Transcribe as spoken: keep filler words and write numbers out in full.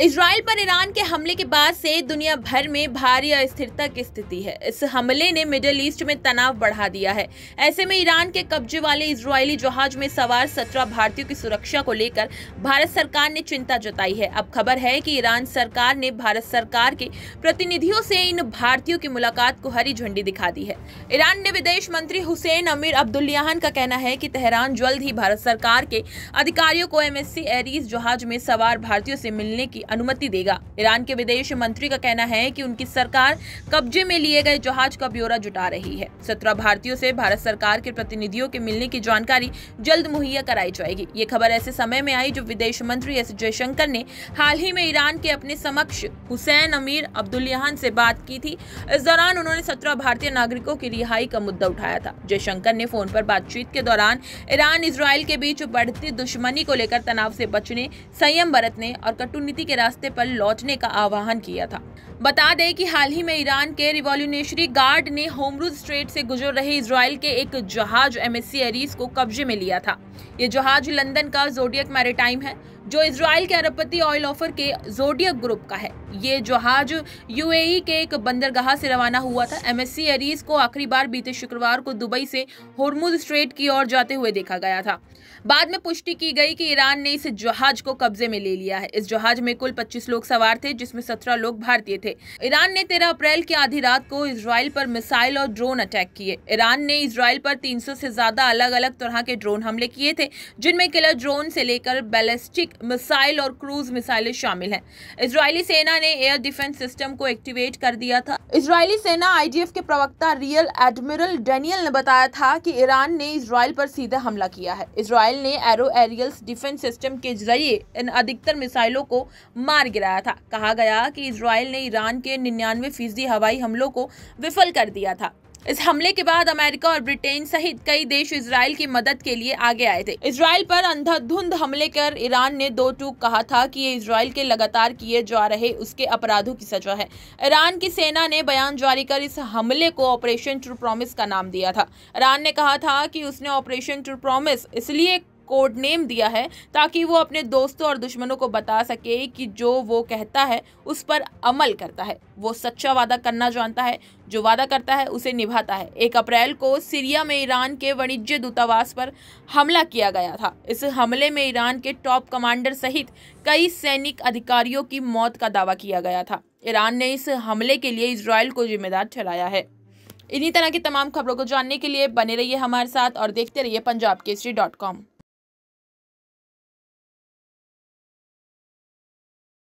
Israel पर Iran के हमले के बाद से दुनिया भर में भारी अस्थिरता की स्थिति है। इस हमले ने मिडिल ईस्ट में तनाव बढ़ा दिया है। ऐसे में ईरान के कब्जे वाले इजरायली जहाज में सवार सत्रह भारतीयों की सुरक्षा को लेकर भारत सरकार ने चिंता जताई है। अब खबर है कि ईरान सरकार ने भारत सरकार के प्रतिनिधियों से इन भारतीयों की मुलाकात को हरी झंडी दिखा दी है। ईरान ने विदेश मंत्री हुसैन अमीर अब्दुल्लाहियान का कहना है कि तेहरान जल्द ही भारत सरकार के अधिकारियों को एमएससी एरीज जहाज में सवार भारतीयों से मिलने की अनुमति देगा। ईरान के विदेश मंत्री का कहना है कि उनकी सरकार कब्जे में लिए गए जहाज का ब्यौरा जुटा रही है। सत्रह भारतीयों से भारत सरकार के प्रतिनिधियों के मिलने की जानकारी जल्द मुहैया कराई जाएगी। ये खबर ऐसे समय में आई जब विदेश मंत्री एस जयशंकर ने हाल ही में ईरान के अपने समक्ष हुसैन अमीर अब्दुल्लाहियान से बात की थी। इस दौरान उन्होंने सत्रह भारतीय नागरिकों की रिहाई का मुद्दा उठाया था। जयशंकर ने फोन पर बातचीत के दौरान ईरान इजराइल के बीच बढ़ती दुश्मनी को लेकर तनाव से बचने, संयम बरतने और कटु नीति के रास्ते पर लौटने का आह्वान किया था। बता दें कि हाल ही में ईरान के रिवॉल्यूशनरी गार्ड ने होर्मुज स्ट्रेट से गुजर रहे इजराइल के एक जहाज एमएससी एरीज को कब्जे में लिया था। ये जहाज लंदन का जोडियक मेरेटाइम है, जो इजराइल के अरबपति ऑयल ऑफर के जोडियक ग्रुप का है। ये जहाज यूएई के एक बंदरगाह से रवाना हुआ था। एमएससी एरीज को आखिरी बार बीते शुक्रवार को दुबई से होर्मुज स्ट्रेट की ओर जाते हुए देखा गया था। बाद में पुष्टि की गई कि ईरान ने इस जहाज को कब्जे में ले लिया है। इस जहाज में कुल पच्चीस लोग सवार थे, जिसमें सत्रह लोग भारतीय थे। ईरान ने तेरह अप्रैल की आधी रात को इजराइल पर मिसाइल और ड्रोन अटैक किए। ईरान ने इजराइल पर तीन सौ से ज्यादा अलग अलग तरह के ड्रोन हमले किए थे, जिनमें किलर ड्रोन से लेकर बैलिस्टिक मिसाइल और क्रूज मिसाइलें शामिल हैं। इजरायली सेना ने एयर डिफेंस सिस्टम को एक्टिवेट कर दिया था। इजरायली सेना आईडीएफ के प्रवक्ता रियल एडमिरल डेनियल ने बताया था कि ईरान ने इजराइल पर सीधा हमला किया है। इजराइल ने एरो एरियल डिफेंस सिस्टम के जरिए इन अधिकतर मिसाइलों को मार गिराया था। कहा गया कि इजराइल ने ईरान के निन्यानवे फीसदी हवाई हमलों को विफल कर दिया था। इस हमले के बाद अमेरिका और ब्रिटेन सहित कई देश इजराइल की मदद के लिए आगे आए थे। इजराइल पर अंधाधुंध हमले कर ईरान ने दो टूक कहा था कि ये इजराइल के लगातार किए जा रहे उसके अपराधों की सजा है। ईरान की सेना ने बयान जारी कर इस हमले को ऑपरेशन ट्रू प्रोमिस का नाम दिया था। ईरान ने कहा था कि उसने ऑपरेशन ट्रू प्रोमिस इसलिए कोड नेम दिया है ताकि वो अपने दोस्तों और दुश्मनों को बता सके कि जो वो कहता है उस पर अमल करता है। वो सच्चा वादा करना जानता है, जो वादा करता है उसे निभाता है। एक अप्रैल को सीरिया में ईरान के वाणिज्य दूतावास पर हमला किया गया था। इस हमले में ईरान के टॉप कमांडर सहित कई सैनिक अधिकारियों की मौत का दावा किया गया था। ईरान ने इस हमले के लिए इजराइल को जिम्मेदार ठहराया है। इन्हीं तरह की तमाम खबरों को जानने के लिए बने रहिए हमारे साथ और देखते रहिए पंजाब केसरी डॉट कॉम।